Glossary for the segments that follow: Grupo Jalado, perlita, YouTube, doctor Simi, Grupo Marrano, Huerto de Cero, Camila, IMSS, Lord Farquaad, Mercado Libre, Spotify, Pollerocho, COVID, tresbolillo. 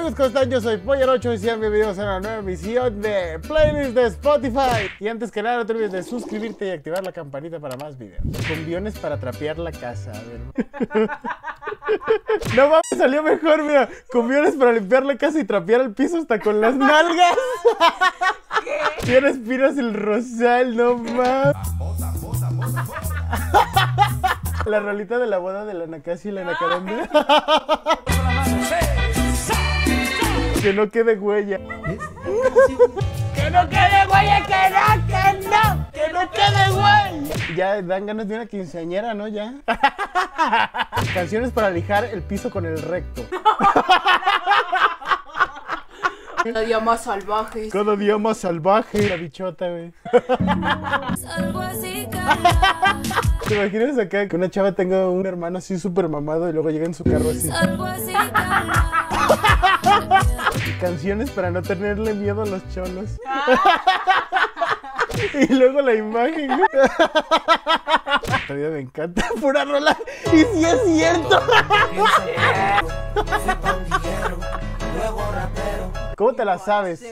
amigos, ¿cómo están? Yo soy Pollerocho y sean bienvenidos a una nueva emisión de Playlist de Spotify. Y antes que nada, no te olvides de suscribirte y activar la campanita para más videos. Con guiones para trapear la casa, a ver. No mames, salió mejor, mira. Cumbiones para limpiar la casa y trapear el piso hasta con las nalgas. ¿Qué? ¿Quién respiras el rosal? No mames. La rolita de la boda de la Nakasi y la Nacaronda. Que no quede huella. Que no quede huella, que no quede huella. Ya dan ganas de una quinceañera, ¿no? Ya. Canciones para lijar el piso con el recto. Cada día más salvaje. Cada día más salvaje. La bichota, güey. Algo así, cara. ¿Te imaginas acá que una chava tenga un hermano así súper mamado y luego llega en su carro así? Algo así, cara. Canciones para no tenerle miedo a los cholos. Y luego la imagen, güey. Esta vida me encanta. Pura rola. Y si sí es cierto. ¿Cómo te la sabes?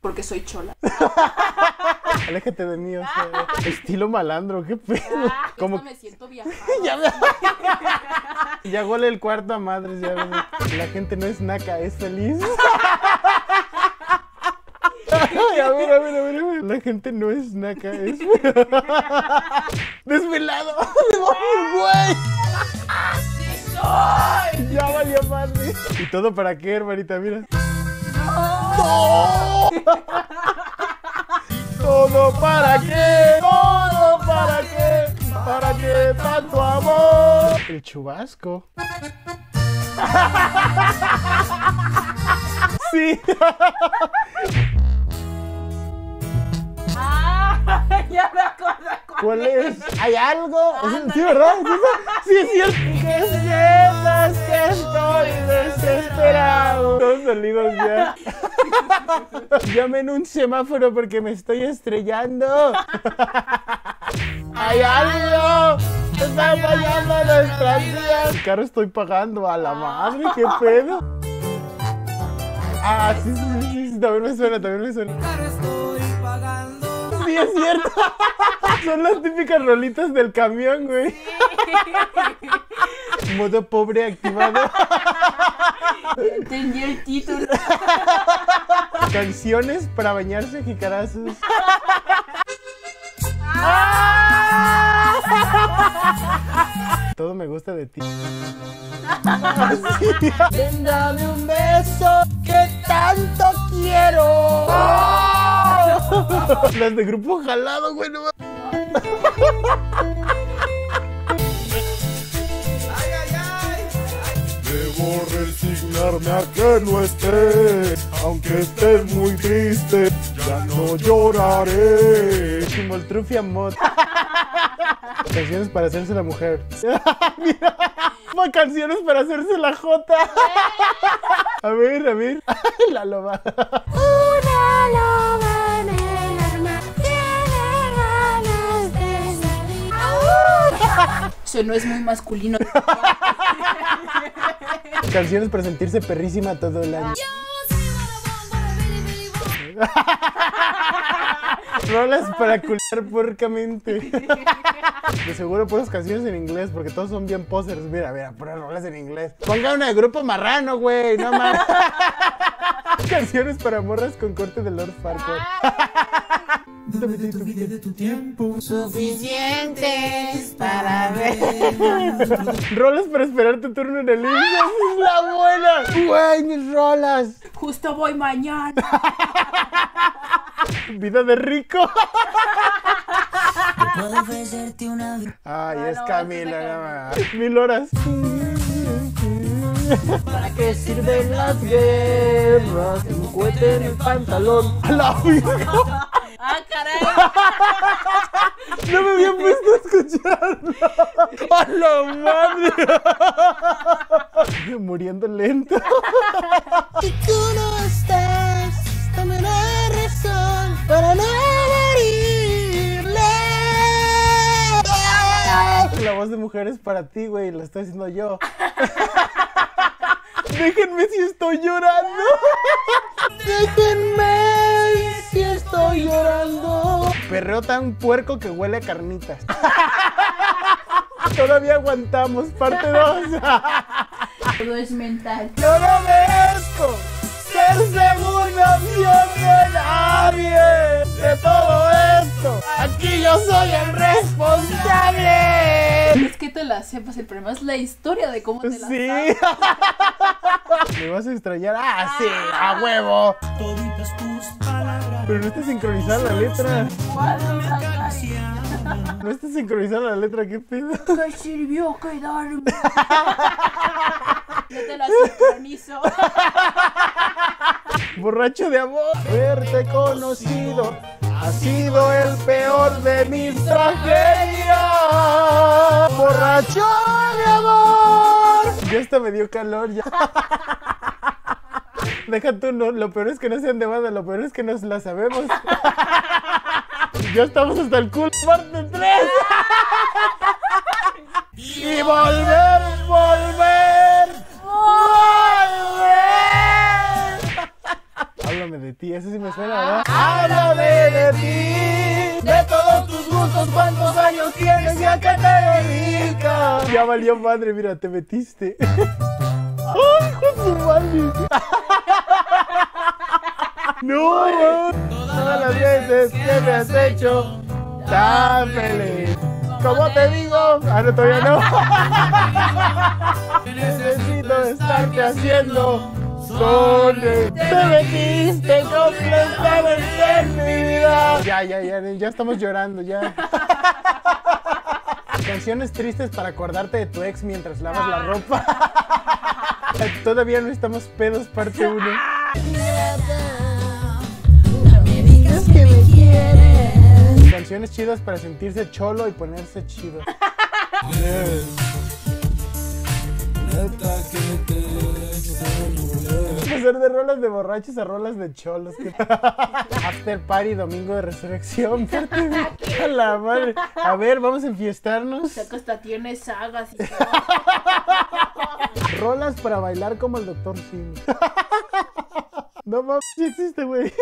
Porque soy chola. Aléjate de mí, o sea, estilo malandro, qué pedo. Como me siento viajada. Ya huele el cuarto a madres, ya ves. La gente no es naca, es feliz. Ay, a ver. La gente no es naca, es desvelado. Me voy, güey. Ya valió madre. ¿Y todo para qué, hermanita? Mira. ¡No! ¿Todo para qué? ¿Todo para qué? ¿Para qué tanto amor? El chubasco. Sí. Ya me acuerdo cuál es. ¿Hay algo? Sí, ¿verdad? Sí, es cierto. Que sepas que estoy desesperado. Todos salidos ya. Llame en un semáforo porque me estoy estrellando. ¿Hay algo? Está fallando nuestras vidas. El carro estoy pagando a la madre, qué pedo. Ah, sí, también me suena. Sí, es cierto. Son las típicas rolitas del camión, güey. Sí. Modo pobre activado. Entendí el título. Canciones para bañarse jicarazos. ¡Ah! Todo me gusta de ti. Ven, dame un beso que tanto quiero. ¡Oh! Las de Grupo Jalado, güey, no mames. Ay, ay, ay. Debo resignarme a que no estés. Aunque estés muy triste, ya no lloraré. Chimoltrufia mod. Canciones para hacerse la mujer. Mira. Canciones para hacerse la jota. A ver. La loba. Una loba. Eso no es muy masculino. Canciones para sentirse perrísima todo el año. Rolas para culiar puercamente. De seguro puras canciones en inglés porque todos son bien posers. Mira, puras rolas en inglés. Ponga una de Grupo Marrano, güey, no más. Canciones para morras con corte de Lord Farquaad. Dame de tu tiempo suficientes para ver. Rolas para esperar tu turno en el IMSS. ¡Es la abuela! ¡Güey, mis rolas! Justo voy mañana. Vida de rico. Puedo ofrecerte una. Ay, es Camila, nada más. 1000 horas. ¿Para qué sirven las guerras? Un cohete en el pantalón. ¡A la vida! ¡Ah, caray! No me había puesto a escucharlo. ¡A la madre! Muriendo lento. Si tú no estás, dame la razón para no morirle. La voz de mujer es para ti, güey. La estoy haciendo yo. Déjenme si estoy llorando. Déjenme si estoy llorando. Perreo tan puerco que huele a carnitas. Todavía aguantamos, parte 2. Todo es mental. Yo no merezco ser segunda opción de nadie. De todo esto, aquí yo soy el responsable. No es que te la sepas, el problema es la historia de cómo te la sabes. Sí. ¿Me vas a extrañar? Ah, sí, a huevo. Toditas tus palabras. Pero no está sincronizada la letra. No está sincronizada la letra, qué pedo. ¿Qué sirvió quedarme? Yo te la sincronizo. Borracho de amor. Haberte conocido ha sido el peor de mis tragedias. Borracho de amor. Ya hasta me dio calor ya. Deja tú, no, lo peor es que no sean de banda, lo peor es que nos la sabemos. Ya estamos hasta el culo. Parte 3. Y volver, volver, volver. Háblame de ti, eso sí me suena, ¿verdad? Háblame de ti, de todos tus gustos, cuántos años tienes y a qué te dedicas. Ya valió madre, mira, te metiste. ¡Ay, Jesús, madre! ¡No! Todas las veces que me has hecho tan feliz. ¿Cómo te digo? Ah, no, todavía no. Necesito estarte haciendo soles. Te metiste completamente en mi vida. Ya estamos llorando, ya. Canciones tristes para acordarte de tu ex mientras lavas la ropa. Todavía no estamos pedos, parte 1. Canciones chidas para sentirse cholo y ponerse chido. Pasar de rolas de borrachos a rolas de cholos. After party, domingo de resurrección. A la madre. A ver, vamos a enfiestarnos. Saco hasta tiene sagas y todo. Rolas para bailar como el doctor Simi. No mames, sí existe, güey.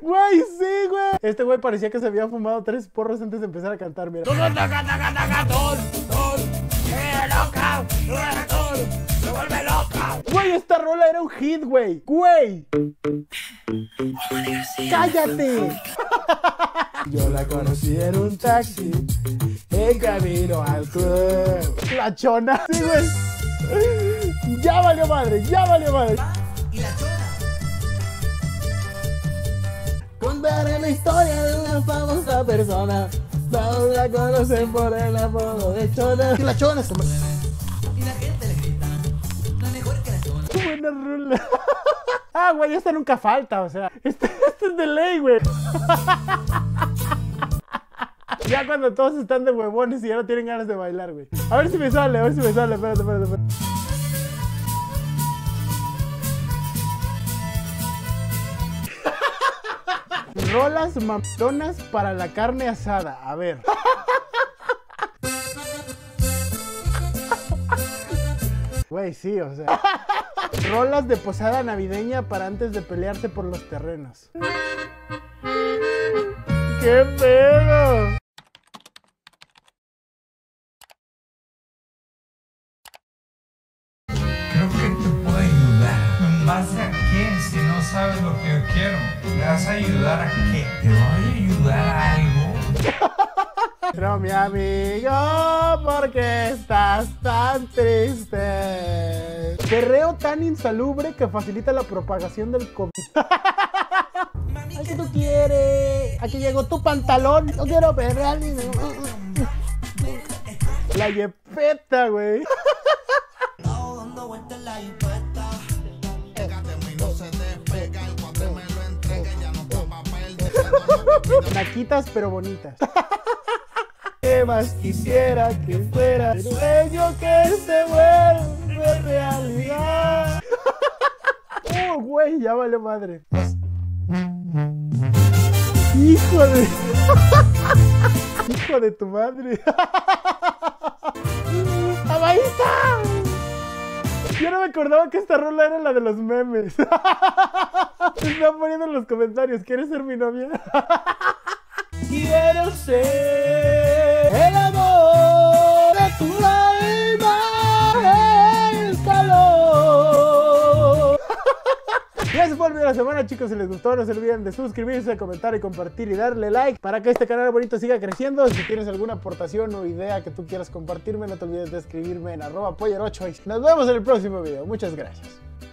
Güey, sí, güey. Este güey parecía que se había fumado 3 porros antes de empezar a cantar, mira. Güey, esta rola era un hit, güey. Güey. ¡Cállate! Yo la conocí en un taxi en camino al club. La chona. Sí, güey. Ya valió madre, ya valió madre. Y la chona. Contaré la historia de una famosa persona. Todos la conocen por el apodo de chona. Y la chona se mueve. Y la gente le grita. No mejor que la chona. Qué buena rola. Ah, güey, esta nunca falta, o sea. Esta es de ley, güey. Ya cuando todos están de huevones y ya no tienen ganas de bailar, güey. A ver si me sale, a ver si me sale. Espérate, espérate, espérate. Rolas matonas para la carne asada. A ver. Güey, sí, o sea. Rolas de posada navideña para antes de pelearse por los terrenos. ¡Qué pedo! Creo que te puedo ayudar. ¿En base a qué? Si no sabes lo que yo quiero. ¿Me vas a ayudar a qué? ¿Te voy a ayudar a algo? Pero mi amigo, ¿por qué estás tan triste? Perreo tan insalubre que facilita la propagación del COVID. Mami, ¿qué tú quieres? Aquí llegó tu pantalón. No quiero perrear ni... La yepeta, güey. Naquitas pero bonitas. ¿Qué más quisiera que fuera el sueño que se vuelve realidad? Oh, güey, ya vale madre. Hijo de tu madre. ¡Ahí está! Yo no me acordaba que esta rola era la de los memes. Se están poniendo en los comentarios. ¿Quieres ser mi novia? Quiero ser el amor de tu alma, el calor. Gracias por el video de la semana, chicos. Si les gustó, no se olviden de suscribirse, comentar y compartir y darle like para que este canal bonito siga creciendo. Si tienes alguna aportación o idea que tú quieras compartirme, no te olvides de escribirme en @pollerocho. Nos vemos en el próximo video. Muchas gracias.